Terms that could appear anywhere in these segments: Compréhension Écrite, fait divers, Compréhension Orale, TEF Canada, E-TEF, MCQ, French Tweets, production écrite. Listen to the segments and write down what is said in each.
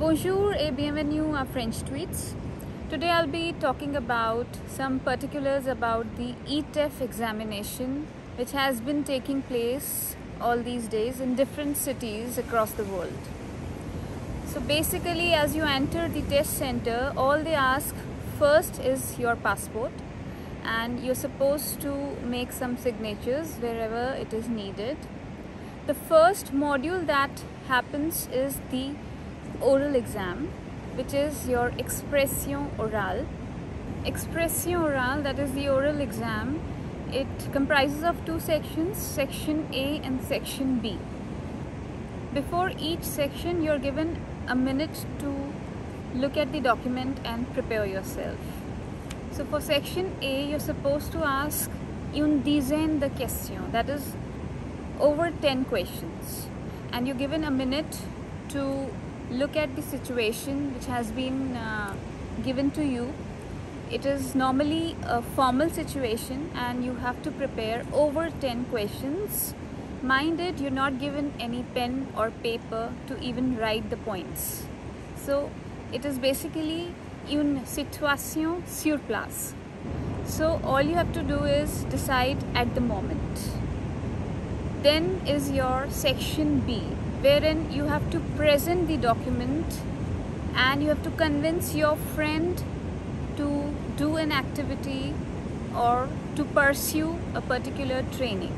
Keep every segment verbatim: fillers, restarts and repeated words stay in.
Bonjour et bienvenue à French Tweets. Today I'll be talking about some particulars about the E T E F examination, which has been taking place all these days in different cities across the world. So basically, as you enter the test center, all they ask first is your passport, and you're supposed to make some signatures wherever it is needed. The first module that happens is the oral exam, which is your Expression orale. Expression orale, that is the oral exam, it comprises of two sections, section A and section B. Before each section, you're given a minute to look at the document and prepare yourself. So for section A, you're supposed to ask une dizaine de questions, that is over ten questions, and you're given a minute to look at the situation which has been uh, given to you. It is normally a formal situation and you have to prepare over ten questions. Minded, you're not given any pen or paper to even write the points. So it is basically une situation sur place. So all you have to do is decide at the moment. Then is your section B, wherein you have to present the document and you have to convince your friend to do an activity or to pursue a particular training.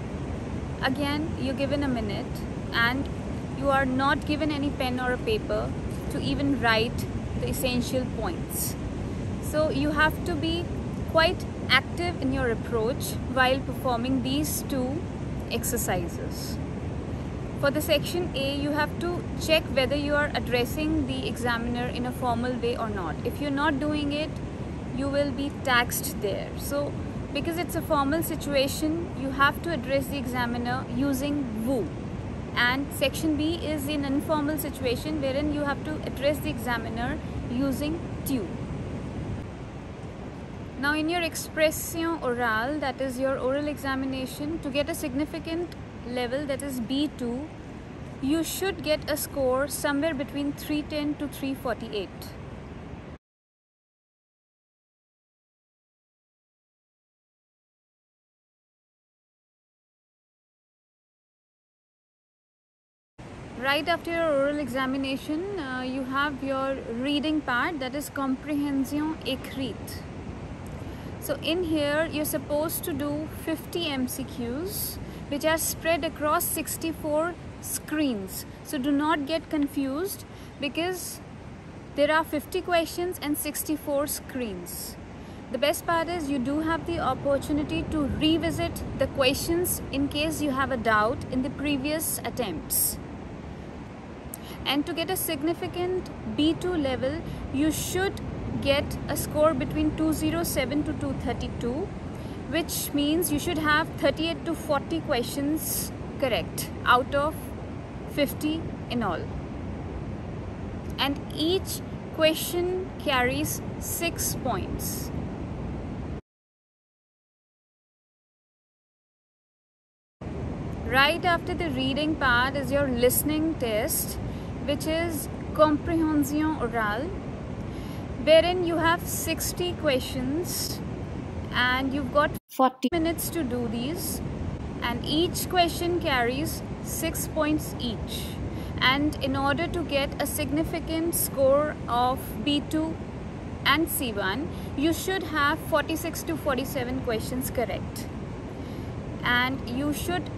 Again, you're given a minute and you are not given any pen or a paper to even write the essential points. So you have to be quite active in your approach while performing these two exercises. For the section A, you have to check whether you are addressing the examiner in a formal way or not. If you're not doing it, you will be taxed there. So, because it's a formal situation, you have to address the examiner using vous. And section B is an informal situation wherein you have to address the examiner using tu. Now in your expression orale, that is your oral examination, to get a significant level, that is B two, you should get a score somewhere between three ten to three forty-eight. Right after your oral examination, uh, you have your reading part, that is Compréhension Écrite. So in here, you're supposed to do fifty M C Qs, which are spread across sixty-four screens. So do not get confused, because there are fifty questions and sixty-four screens. The best part is you do have the opportunity to revisit the questions in case you have a doubt in the previous attempts. And to get a significant B two level, you should get a score between two oh seven to two thirty-two, which means you should have thirty-eight to forty questions correct out of fifty in all. And each question carries six points. Right after the reading part is your listening test, which is Compréhension Orale, wherein you have sixty questions and you've got forty minutes to do these, and each question carries six points each. And in order to get a significant score of B two and C one, you should have forty-six to forty-seven questions correct, and you should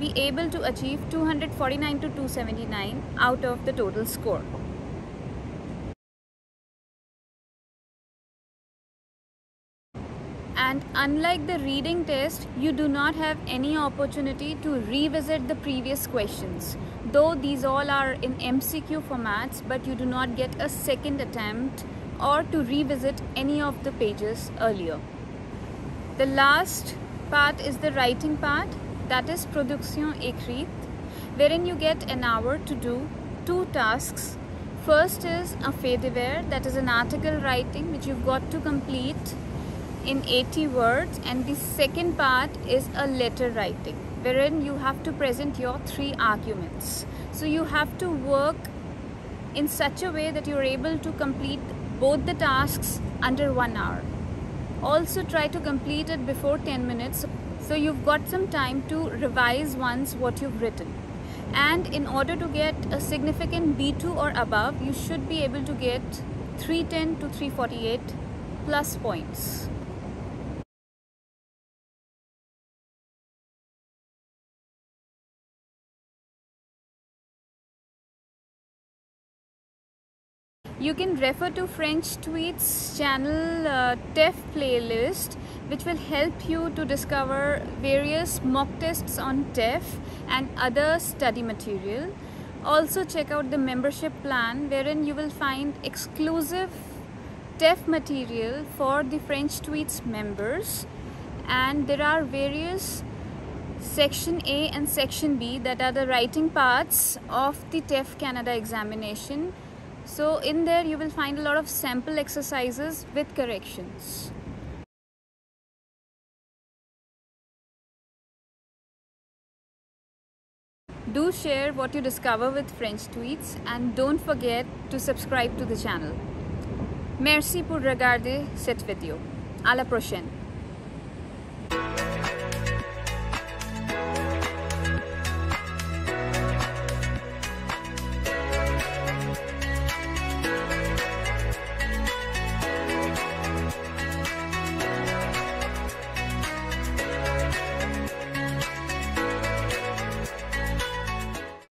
be able to achieve two forty-nine to two seventy-nine out of the total score. And unlike the reading test, you do not have any opportunity to revisit the previous questions, though these all are in M C Q formats, but you do not get a second attempt or to revisit any of the pages earlier. The last part is the writing part, that is production écrite, wherein you get an hour to do two tasks. First is a fait divers, that is an article writing which you've got to complete in eighty words, and the second part is a letter writing, wherein you have to present your three arguments. So you have to work in such a way that you're able to complete both the tasks under one hour. Also try to complete it before ten minutes, so you've got some time to revise once what you've written. And in order to get a significant B two or above, you should be able to get three ten to three forty-eight plus points. You can refer to French Tweets channel uh, T E F playlist, which will help you to discover various mock tests on T E F and other study material. Also check out the membership plan, wherein you will find exclusive T E F material for the French Tweets members, and there are various Section A and Section B that are the writing parts of the T E F Canada examination. So in there you will find a lot of sample exercises with corrections. Do share what you discover with French Tweets and don't forget to subscribe to the channel. Merci pour regarder cette vidéo. À la prochaine.